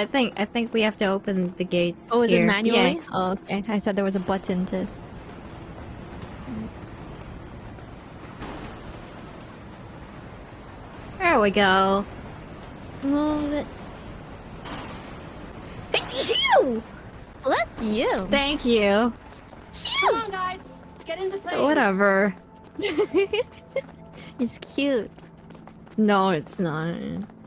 I think we have to open the gates. Oh, is it manually? Yeah. Oh, okay. I thought there was a button to. There we go. Move it. Thank you. Bless you. Thank you. Come on, guys. Get in the plane. Whatever. It's cute. No, it's not.